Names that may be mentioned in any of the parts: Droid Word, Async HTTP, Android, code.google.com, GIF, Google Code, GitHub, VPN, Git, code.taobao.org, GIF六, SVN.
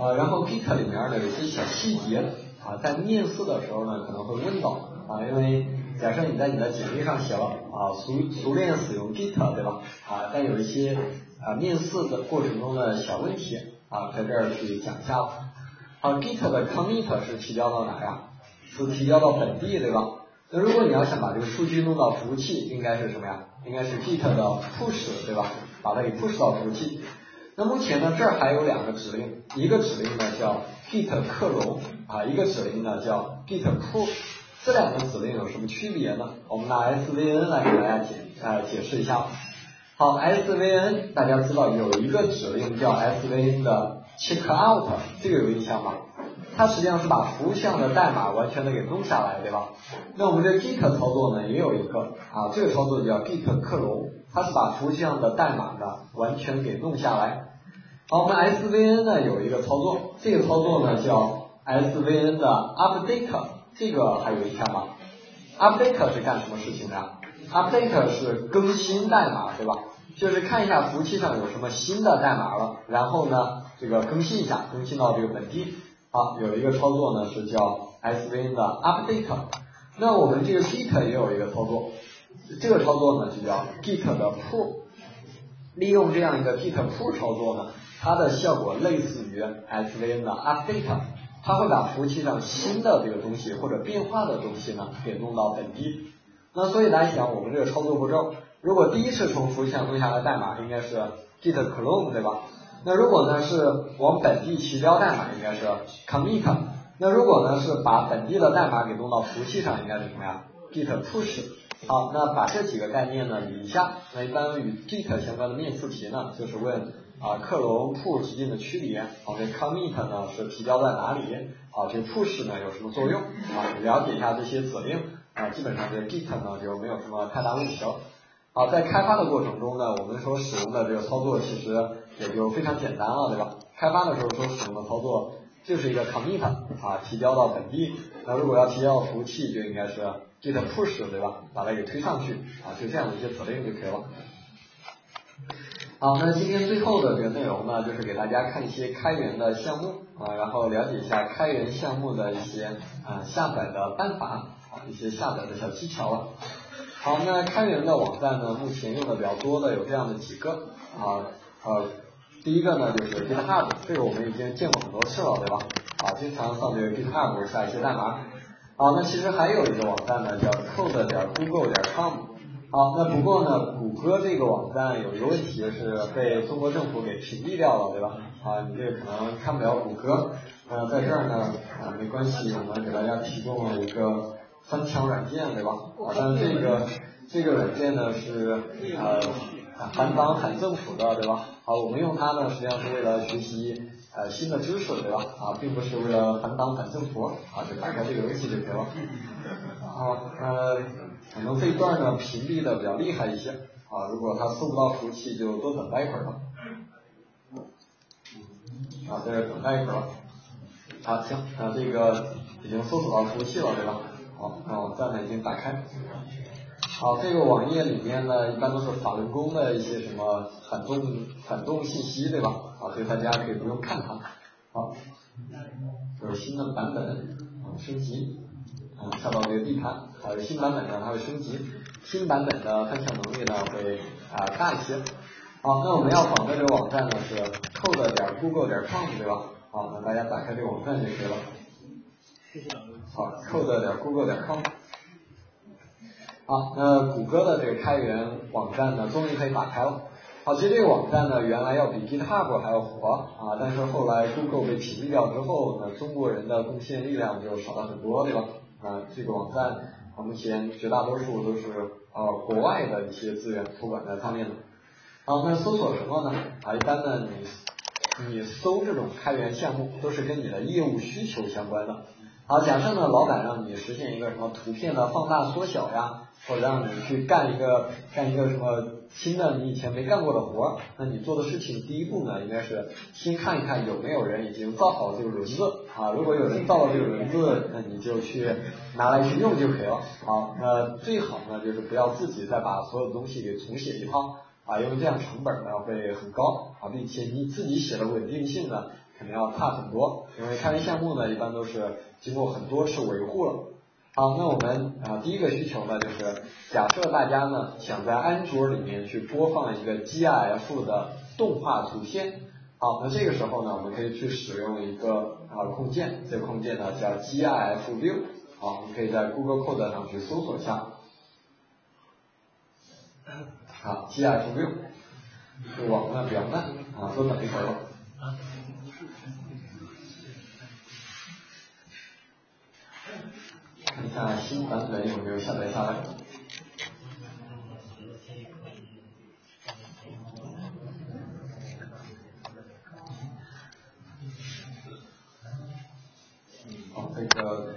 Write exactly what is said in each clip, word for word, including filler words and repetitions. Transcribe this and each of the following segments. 呃，然后 Git 里面呢有一些小细节啊，在面试的时候呢可能会问到啊，因为假设你在你的简历上写了啊熟熟练使用 Git 对吧？啊，但有一些啊面试的过程中的小问题啊，在这儿去讲一下了。好、啊、，Git 的 commit 是提交到哪呀？是提交到本地对吧？那如果你要想把这个数据弄到服务器，应该是什么呀？应该是 Git 的 push 对吧？把它给 push 到服务器。那目前呢，这儿还有两个指令，一个指令呢叫 git 克隆啊，一个指令呢叫 git pull， 这两个指令有什么区别呢？我们拿 S V N 来给大家解啊、呃、解释一下。好 ，S V N 大家知道有一个指令叫 S V N 的 check out， 这个有印象吗？它实际上是把服务项的代码完全的给弄下来，对吧？那我们这 git 操作呢也有一个啊，这个操作叫 git 克隆，它是把服务项的代码呢完全给弄下来。好，我们 S V N 呢有一个操作，这个操作呢叫 S V N 的 update， 这个还有印象吗？ update 是干什么事情的 ？update 是更新代码，对吧？就是看一下服务器上有什么新的代码了，然后呢这个更新一下，更新到这个本地。好，有一个操作呢是叫 S V N 的 update。那我们这个 Git 也有一个操作，这个操作呢就叫 Git 的 pull。利用这样一个 Git pull 操作呢，它的效果类似于 S V N 的 update， 它会把服务器上新的这个东西或者变化的东西呢给弄到本地。那所以来讲，我们这个操作步骤，如果第一次从服务器上弄下来代码，应该是 git clone 对吧？那如果呢是往本地提交代码，应该是 commit。那如果呢是把本地的代码给弄到服务器上，应该是什么呀 ？git push。好，那把这几个概念呢捋一下。那一般与 git 相关的面试题呢，就是问。啊，克隆 pull 之间的区别，好、啊，这 commit 呢是提交在哪里？啊，这 push 呢有什么作用？啊，了解一下这些指令，啊，基本上这 git 呢就没有什么太大问题了。啊，在开发的过程中呢，我们所使用的这个操作其实也就非常简单了，对吧？开发的时候所使用的操作就是一个 commit 啊，提交到本地。那如果要提交到服务器，就应该是 git push 对吧？把它给推上去，啊，就这样的一些指令就可以了。好，那今天最后的这个内容呢，就是给大家看一些开源的项目啊，然后了解一下开源项目的一些啊下载的办法啊，一些下载的小技巧了。好，那开源的网站呢，目前用的比较多的有这样的几个啊，呃，第一个呢就是 GitHub， 这个我们已经见过很多次了，对吧？啊，经常上这个 GitHub 下一些代码。啊，那其实还有一个网站呢，叫 code 点 google 点 com。好，那不过呢，谷歌这个网站有一个问题是被中国政府给屏蔽掉了，对吧？啊，你这可能看不了谷歌。呃，在这儿呢，啊，没关系，我们给大家提供了一个翻墙软件，对吧？啊，但是这个这个软件呢是呃反党反政府的，对吧？啊，我们用它呢实际上是为了学习呃新的知识，对吧？啊，并不是为了反党反政府，啊，就打开这个游戏就可以了。好，呃。可能这一段呢屏蔽的比较厉害一些啊，如果它送不到服务器就多等待一会儿吧。啊，在这等待一会儿了。啊，行，啊这个已经搜索到服务器了对吧？好，那网站呢已经打开。好、啊，这个网页里面呢一般都是法轮功的一些什么反动反动信息对吧？啊，所以大家可以不用看它。好、啊，有新的版本，啊、升级。嗯，下到这个地盘，啊，新版本呢它会升级，新版本的翻墙能力呢会啊、呃、大一些。好，那我们要访问这个网站呢是 code 点 google 点 com 对吧？好，那大家打开这个网站就可以了。好 ，code 点 google 点 com。好，那谷歌的这个开源网站呢终于可以打开了。好，其实这个网站呢原来要比 GitHub 还要火啊，但是后来 Google 被屏蔽掉之后呢，中国人的贡献力量就少了很多对吧？啊、呃，这个网站目前绝大多数都是啊、呃、国外的一些资源托管在上面的。啊，那搜索什么呢？啊，一般呢你你搜这种开源项目都是跟你的业务需求相关的。好、啊，假设呢老板让你实现一个什么图片的放大缩小呀，或者让你去干一个干一个什么新的你以前没干过的活，那你做的事情第一步呢应该是先看一看有没有人已经造好这个轮子啊，如果有人造了这个轮子，那你就去拿来去用就可以了。好、啊，那最好呢就是不要自己再把所有东西给重写一套啊，因为这样成本呢会很高啊，并且你自己写的稳定性呢肯定要差很多，因为开源项目呢一般都是经过很多次维护了。好，那我们啊第一个需求呢就是假设大家呢想在安卓里面去播放一个 G I F 的动画图片，好，那这个时候呢我们可以去使用一个啊控件，这个控件呢叫 G I F 六，好，我们可以在 Google Code 上去搜索一下，好 G I F 六，这网呢比较慢啊，多等一会儿。看一下新版本有没有下载下来。好，这个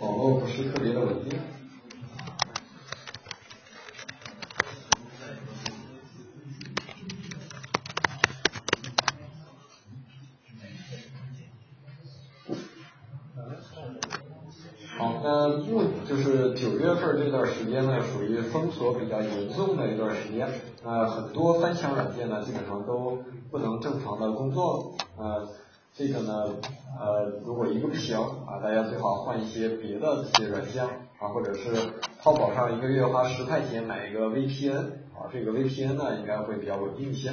网络不是特别的稳定。这段时间呢，属于封锁比较严重的一段时间，呃，很多翻墙软件呢，基本上都不能正常的工作，呃，这个呢，呃，如果一个不行啊，大家最好换一些别的这些软件啊，或者是淘宝上一个月花十块钱买一个 V P N 啊，这个 V P N 呢应该会比较稳定一些。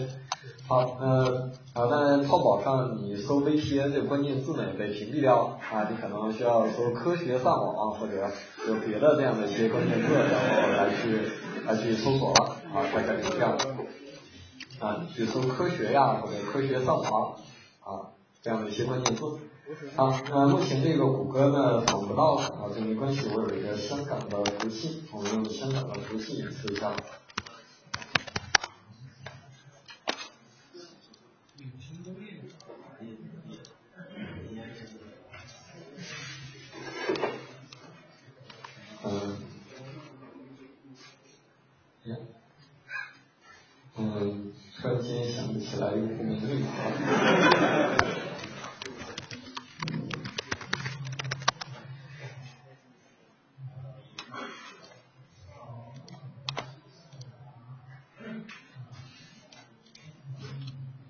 好，呃，啊，当然淘宝上你搜 V P N 这个关键字呢也被屏蔽掉了啊，你可能需要搜科学上网或者有别的这样的一些关键字，然后来去来去搜索了啊，看看这样啊，去搜科学呀或者科学上网啊这样的一些关键字啊。那目前这个谷歌呢访不到啊，这没关系，我有一个香港的服务器，我们用香港的服务器试一下。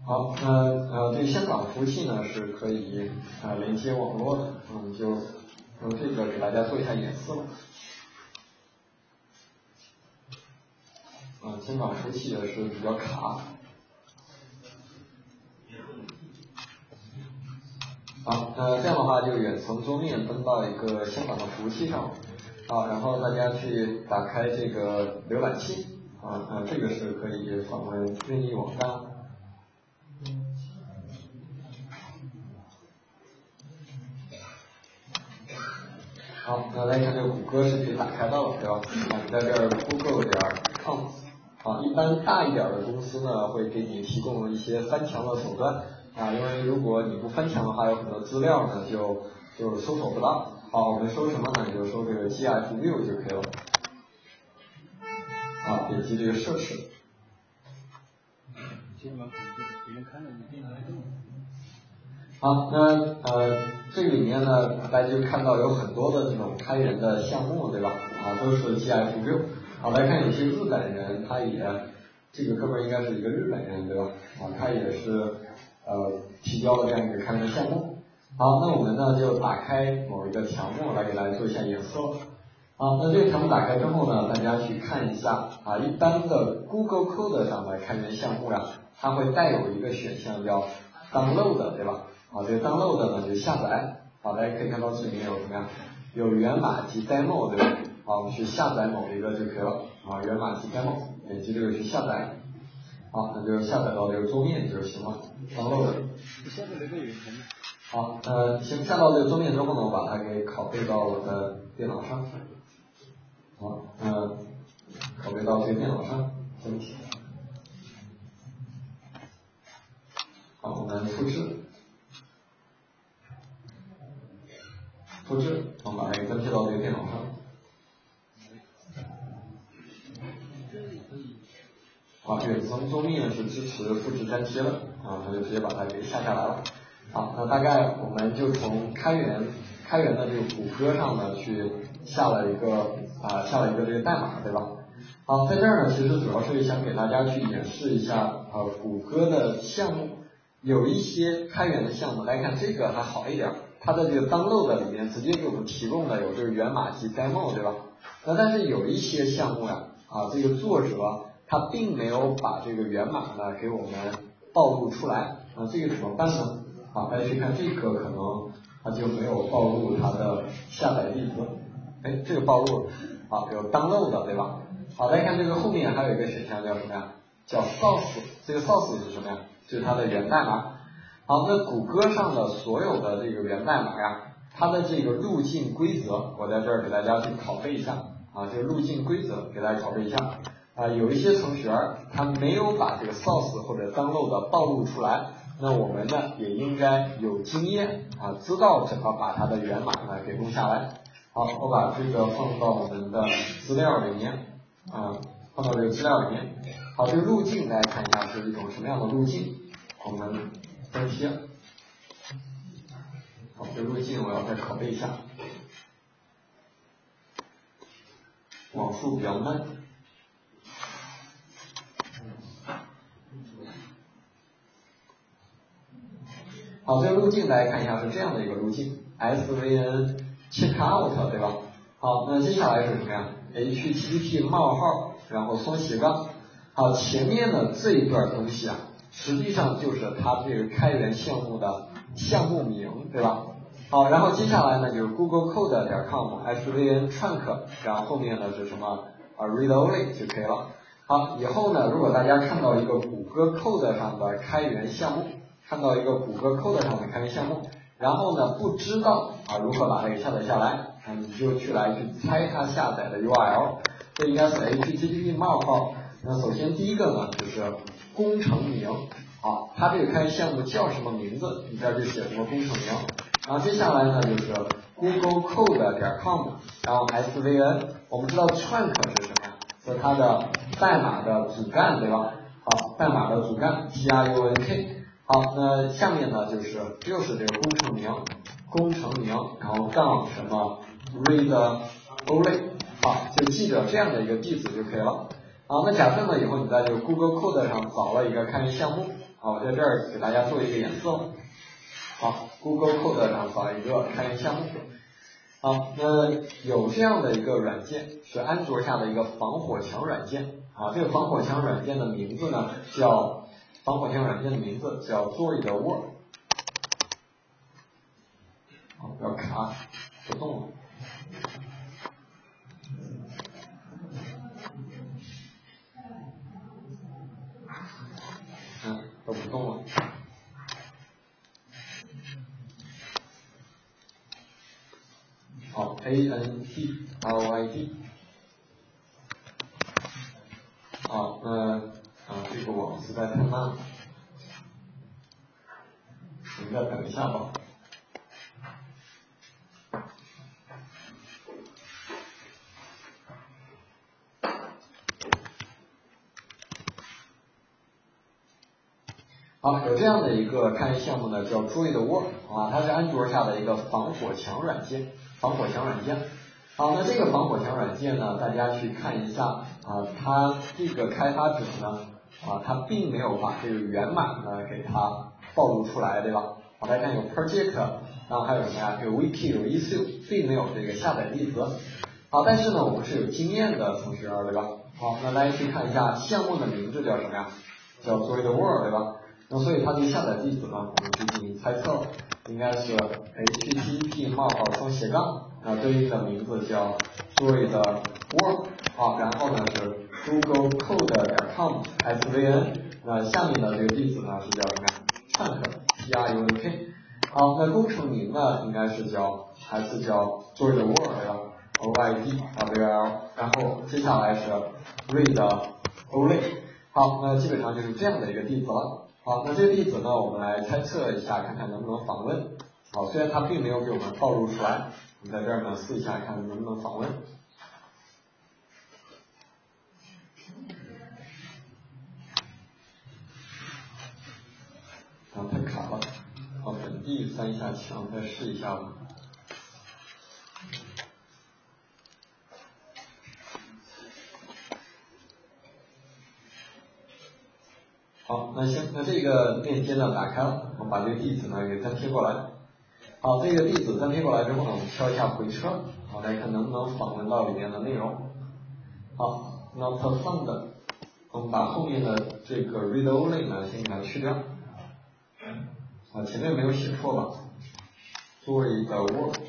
好，那呃对香港服务器呢是可以啊、呃、连接网络的，我们就用这个给大家做一下演示吧。啊、呃，香港服务器也是比较卡。好，那这样的话就远程桌面登到一个香港的服务器上，啊，然后大家去打开这个浏览器，啊，呃这个是可以访问任意网站。好，那来看这个谷歌是可以打开到了，对吧？啊，你在这儿 Google 点 com， 啊，一般大一点的公司呢会给你提供一些翻墙的手段，啊，因为如果你不翻墙的话，有很多资料呢就就搜索不到。好，我们搜什么呢？就搜这个 G I F 六 就可以了。啊，点击这个设置。好，那呃。这里面呢，大家就看到有很多的这种开源的项目，对吧？啊，都是 G I F 六。啊，来看有些日本人，他也，这个哥们应该是一个日本人，对吧？啊，他也是呃提交了这样一个开源项目。好，那我们呢就打开某一个条目来给大家做一下演示。啊，那这个条目打开之后呢，大家去看一下啊，一般的 Google Code 上的开源项目呀、啊，它会带有一个选项叫 Download， 对吧？好，这个 download 呢就是下载，好，大家可以看到这里面有什么呀？有源码及 demo， 对吧？好，我们去下载某一个就可以了，啊，源码及 demo， 点击这个去下载，好，那就下载到这个桌面就行了 ，download。好，呃，先下到这个桌面之后呢，我把它给拷贝到我的电脑上，好，嗯、呃，拷贝到这个电脑上，好，我们复制。复制，我们把它粘贴到这个电脑上。啊，远程桌面是支持复制粘贴的，啊，它就直接把它给下下来了。好，那大概我们就从开源开源的这个谷歌上呢去下了一个啊、呃、下了一个这个代码，对吧？啊，在这儿呢，其实主要是想给大家去演示一下啊，谷歌的项目有一些开源的项目，来看这个还好一点，它的这个 download 里面直接给我们提供的有这个源码及 demo， 对吧？那但是有一些项目呀、啊，啊，这个作者他并没有把这个源码呢给我们暴露出来，啊，这个怎么办呢？啊，大家去看这个可能它就没有暴露它的下载地址，哎，这个暴露了，啊，有 download 的，对吧？好，大家看这个后面还有一个选项叫什么呀？叫 source， 这个 source 是什么呀？就是它的源代码。好，那谷歌上的所有的这个源代码呀，它的这个路径规则，我在这儿给大家去拷贝一下啊，这个路径规则给大家拷贝一下啊，有一些程序员他没有把这个 source 或者 download 暴露出来，那我们呢也应该有经验啊，知道怎么把它的源码呢给弄下来。好，我把这个放到我们的资料里面。啊、嗯，放到这个资料里面。好，这个路径大家看一下是一种什么样的路径？我们分析。好，这个路径我要再拷贝一下。网速比较慢。好，这个路径大家看一下是这样的一个路径 ：S V N checkout， 对吧？好，那接下来是什么呀？H T T P 冒号，然后双斜杠。好，前面的这一段东西啊，实际上就是它这个开源项目的项目名，对吧？好，然后接下来呢就是 Google Code 点 com S V N trunk， 然后后面呢是什么啊 read only 就可以了。好，以后呢，如果大家看到一个谷歌 Code 上的开源项目，看到一个谷歌 Code 上的开源项目，然后呢不知道啊如何把它给下载下来。你就去来去猜它下载的 U R L， 这应该是 H T T P 冒号。那首先第一个呢就是工程名，啊，它这个开源项目叫什么名字，你在这写什么工程名。然后接下来呢就是 Google Code 点 com， 然后 S V N， 我们知道 trunk 是什么呀？是它的代码的主干，对吧？好，代码的主干 T R U N K。好，那下面呢就是又是这个工程名，工程名，然后杠什么？read only， 好，就记着这样的一个地址就可以了。好，那假设呢，以后你在这个 Google Code 上找了一个开源项目，好，我在这儿给大家做一个演示。好 ，Google Code 上找一个开源项目。好，那有这样的一个软件，是安卓下的一个防火墙软件。啊，这个防火墙软件的名字呢叫防火墙软件的名字叫 Droid Word。好，不要卡，不动了。嗯，都不动了。好 ，A N T R O I D。好，那啊，这个网实在太慢了，你们再等一下吧。好，有这样的一个开源项目呢，叫 Droid Word， 啊，它是安卓下的一个防火墙软件，防火墙软件。好，那这个防火墙软件呢，大家去看一下啊，它这个开发者呢，啊，它并没有把这个源码呢给它暴露出来，对吧？好，大家看有 project， 然后还有什么呀？有 wiki， 有 issue， 并没有这个下载地址。好，但是呢，我们是有经验的程序员，对吧？好，那大家去看一下项目的名字叫什么呀？叫 Droid Word， 对吧？那所以它这个下载地址呢，我们进行猜测，应该是 H T T P 冒号双斜杠，那对应的名字叫 Droid Word， 好，然后呢是 Google Code 点 com S V N， 那下面的这个地址呢是叫什么呀 ？trunk T R U N K， 好，那工程名呢应该是叫还是叫 Droid Word 呀 O I D W L， 然后接下来是 read only， 好，那基本上就是这样的一个地址了。好，那这个地址呢，我们来猜测一下，看看能不能访问。好，虽然它并没有给我们暴露出来，我们在这儿呢试一下，看能不能访问。然后太卡了，好，本地翻一下墙，再试一下吧。那行，那这个链接呢打开了，我把这个地址呢给粘贴过来。好，这个地址粘贴过来之后呢，我们敲一下回车，好，来看能不能访问到里面的内容。好，那 not found， 我们把后面的这个 read only 呢先给它去掉。啊，前面没有写错吧？注意的 word。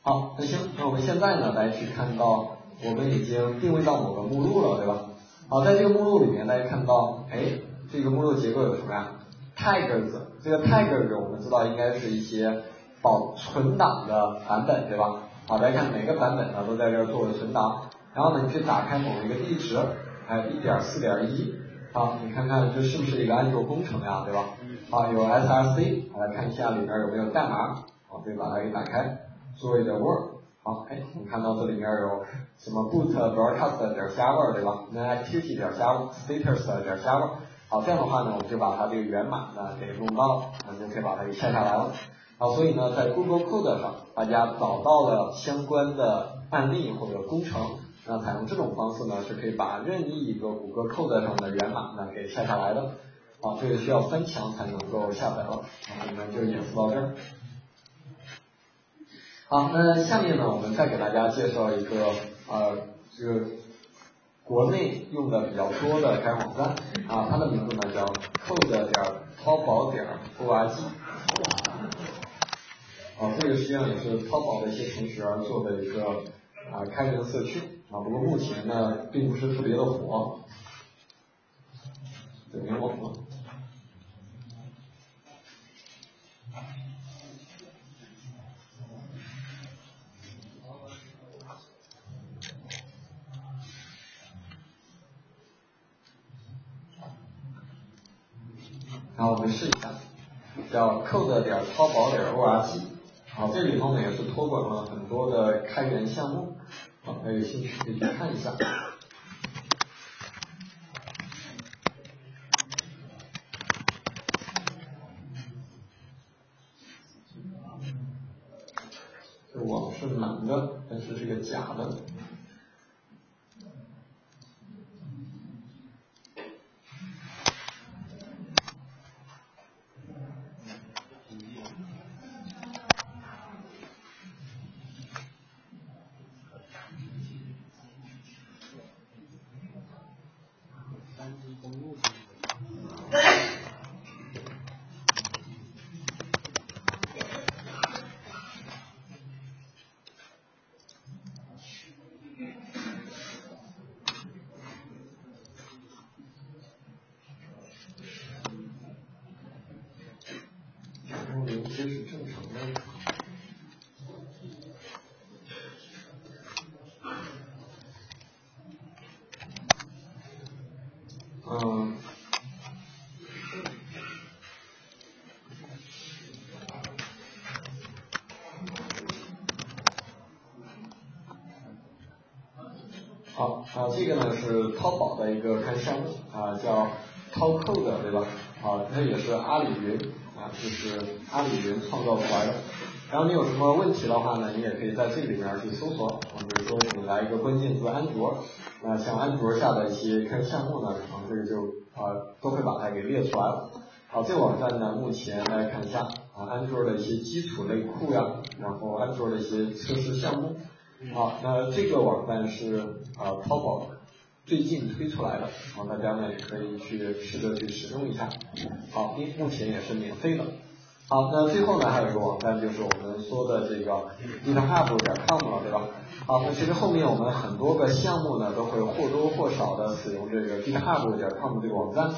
好，那行，那我们现在呢来去看到。 我们已经定位到某个目录了，对吧？好，在这个目录里面，大家看到，哎，这个目录结构有什么呀 ？tags， 这个 tags 我们知道应该是一些保存档的版本，对吧？好，大家看每个版本呢都在这儿做了存档，然后呢你去打开某一个地址，哎 一点四点一，好，你看看这是不是一个安卓工程呀，对吧？啊，有 S R C， 来看一下里面有没有代码，我可以把它给打开，做一点 word。 好，哎，我们看到这里面有什么 boot broadcast 点 java 对吧？那 activity 点 java status 点 java， 好，这样的话呢，我们就把它这个源码呢给弄到，我们就可以把它给下下来了。好，所以呢，在 Google Code 上，大家找到了相关的案例或者工程，那采用这种方式呢，是可以把任意一个谷歌 Code 上的源码呢给下下来的。好，这个需要翻墙才能够下载了。我们就演示到这儿。 好，那下面呢，我们再给大家介绍一个呃，这个国内用的比较多的开网站啊，它的名字呢叫 code 点淘宝 点 org。啊，这个实际上也是淘宝的一些同学做的一个啊、呃、开源社区啊，不过目前呢并不是特别的火，对，没网络。 然后我们试一下，叫 code 点淘宝 点 org， 好，这里头呢也是托管了很多的开源项目，好，大家有兴趣可以去看一下。这网是满的，但是是个假的。 好，啊，这个呢是淘宝的一个开项目啊，叫淘 code 对吧？啊，它也是阿里云啊，就是阿里云创造出来的。然后你有什么问题的话呢，你也可以在这里面去搜索。比如说你来一个关键词安卓，那像安卓下的一些开项目呢，可能这个就啊都会把它给列出来了。好，这个网站呢，目前大家看一下啊，安卓的一些基础类库呀、啊，然后安卓的一些测试项目。 好，那这个网站是啊、呃、淘宝最近推出来的，好，大家呢也可以去试着去使用一下，好，因为目前也是免费的。好，那最后呢还有一个网站就是我们说的这个 github 点 com 了，对吧？好，那其实后面我们很多个项目呢都会或多或少的使用这个 github 点 com 这个网站。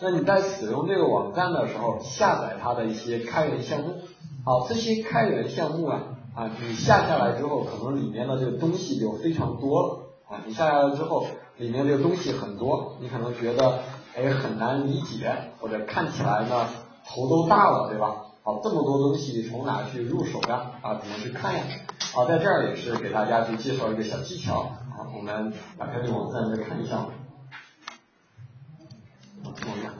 那你在使用这个网站的时候，下载它的一些开源项目，好，这些开源项目啊。 啊，你下下来之后，可能里面的这个东西就非常多了啊！你下下来之后，里面这个东西很多，你可能觉得哎很难理解，或者看起来呢头都大了，对吧？好，这么多东西从哪去入手呀？啊，怎么去看呀？啊，在这儿也是给大家去介绍一个小技巧啊，我们打开这个网站再看一下。我们。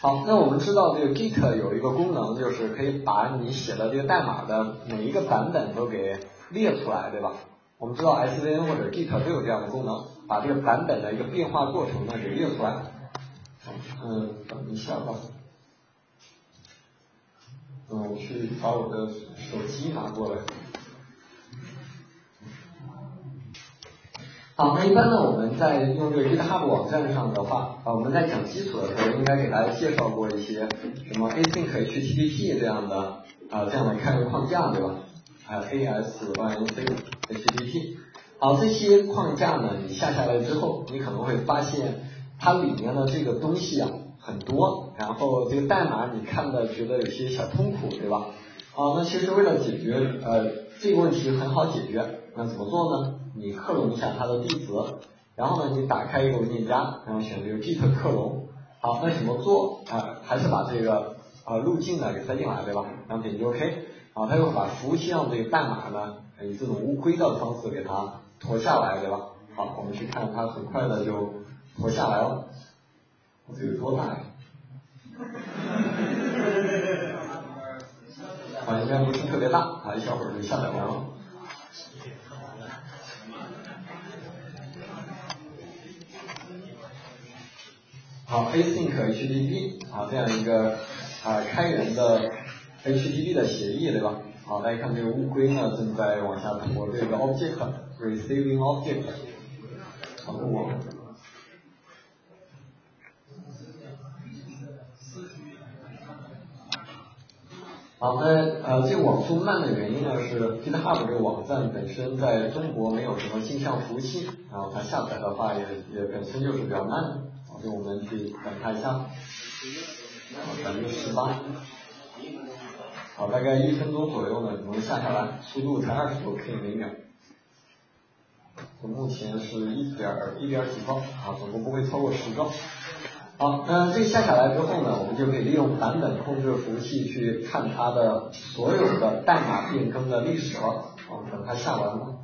好，那我们知道这个 Git 有一个功能，就是可以把你写的这个代码的每一个版本都给列出来，对吧？我们知道 S V N 或者 Git 都有这样的功能，把这个版本的一个变化过程呢给列出来。嗯，等一下吧。嗯，我去把我的手机拿过来。好，那一般呢，我们在用这个 GitHub 网站上的话，啊，我们在讲基础的时候，应该给大家介绍过一些什么 Async H T T P 这样的啊、呃、这样的开源框架，对吧？还有 Async H T T P。好，这些框架呢，你下下来之后，你可能会发现它里面的这个东西啊很多，然后这个代码你看的觉得有些小痛苦，对吧？好，那其实为了解决呃这个问题很好解决，那怎么做呢？你克隆一下它的地址，然后呢，你打开一个文件夹，然后选这个 Git 克隆。好，那怎么做啊、呃？还是把这个呃路径呢给塞进来，对吧？然后点击 OK， 啊，它就会把服务器上这个代码呢，以这种乌龟的方式给它拖下来，对吧？好，我们去看它很快的就拖下来了。这有多大呀？啊，应该不是特别大，啊，一小会儿就下载完了。好 ，Async H T T P 啊，这样一个啊、呃、开源的 H T T P 的协议，对吧？好，大家看这个乌龟呢正在往下拖这个 object receiving object， 好，我好，那呃这个网速慢的原因呢是 GitHub 这个网站本身在中国没有什么镜像服务器，然后它下载的话也也本身就是比较慢。就我们去展开一下，百分之十八，好，大概一分钟左右呢，能下下来，速度才二十多 K 每秒，我目前是一点一点几兆，啊，总共不会超过十兆。好，那这下下来之后呢，我们就可以利用版本控制服务器去看它的所有的代码变更的历史了。我们等它下完了。